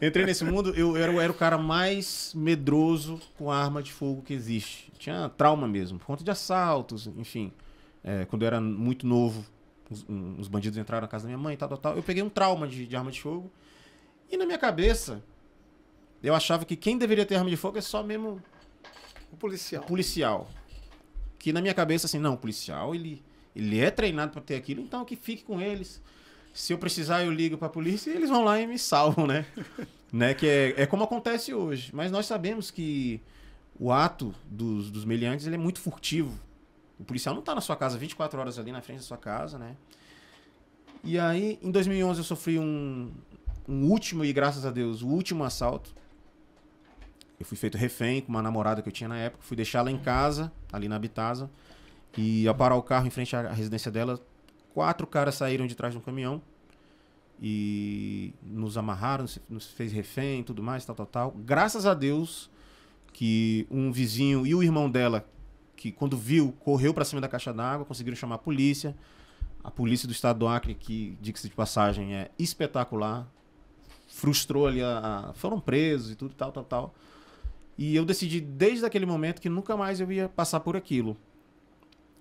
Entrei nesse mundo, eu era o cara mais medroso com arma de fogo que existe. Tinha trauma mesmo, por conta de assaltos, enfim. É, quando eu era muito novo, os bandidos entraram na casa da minha mãe e tal. Eu peguei um trauma de arma de fogo. E na minha cabeça, eu achava que quem deveria ter arma de fogo é só mesmo... o policial. O policial. Que na minha cabeça, assim, não, o policial, ele é treinado pra ter aquilo, então que fique com eles. Se eu precisar, eu ligo pra polícia e eles vão lá e me salvam, né? Né? Que é como acontece hoje. Mas nós sabemos que o ato dos meliantes, ele é muito furtivo. O policial não tá na sua casa 24 horas ali na frente da sua casa, né? E aí, em 2011, eu sofri um último, e graças a Deus, o último assalto. Eu fui feito refém com uma namorada que eu tinha na época. Fui deixar ela em casa, ali na Bitaza. E ao parar o carro em frente à residência dela, 4 caras saíram de trás de um caminhão. E nos amarraram, nos fez refém e tudo mais, tal. Graças a Deus que um vizinho e o irmão dela, que quando viu, correu pra cima da caixa d'água, conseguiram chamar a polícia. A polícia do estado do Acre, que, diga-se de passagem, é espetacular. Frustrou ali, foram presos e tudo, tal. E eu decidi desde aquele momento que nunca mais eu ia passar por aquilo.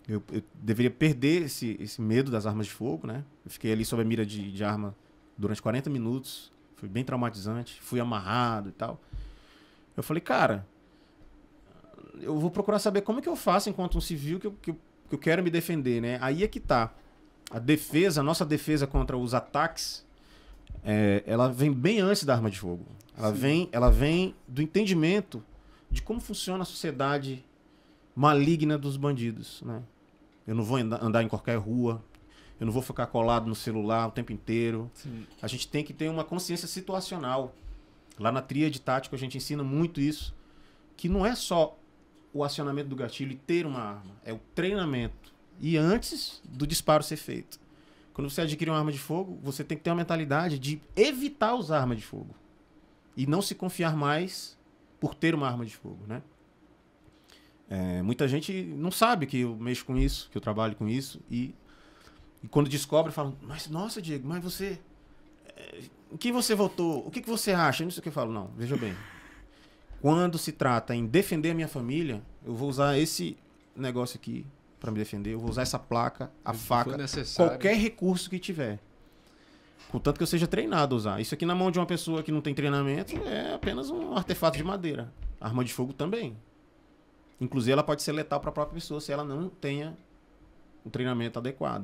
Eu deveria perder esse medo das armas de fogo, né? Eu fiquei ali sob a mira de arma durante 40 minutos. Foi bem traumatizante. Fui amarrado e tal. Eu falei, cara, eu vou procurar saber como é que eu faço enquanto um civil que eu quero me defender, né? Aí é que tá. A nossa defesa contra os ataques, ela vem bem antes da arma de fogo. Ela vem do entendimento de como funciona a sociedade maligna dos bandidos, né? Eu não vou andar em qualquer rua, eu não vou ficar colado no celular o tempo inteiro. Sim. A gente tem que ter uma consciência situacional. Lá na tríade tática a gente ensina muito isso, que não é só o acionamento do gatilho e ter uma arma, é o treinamento. E antes do disparo ser feito. Quando você adquire uma arma de fogo, você tem que ter uma mentalidade de evitar usar arma de fogo. E não se confiar mais por ter uma arma de fogo, né? Muita gente não sabe que eu mexo com isso, que eu trabalho com isso. E quando descobre, falam, mas nossa, Diego, mas você... o que você votou? O que você acha? Não sei o que eu falo, não, veja bem. Quando se trata em defender a minha família, eu vou usar esse negócio aqui para me defender. Eu vou usar essa placa, a faca, qualquer recurso que tiver. Contanto que eu seja treinado a usar. Isso aqui na mão de uma pessoa que não tem treinamento é apenas um artefato de madeira. A arma de fogo também. Inclusive, ela pode ser letal para a própria pessoa se ela não tenha um treinamento adequado.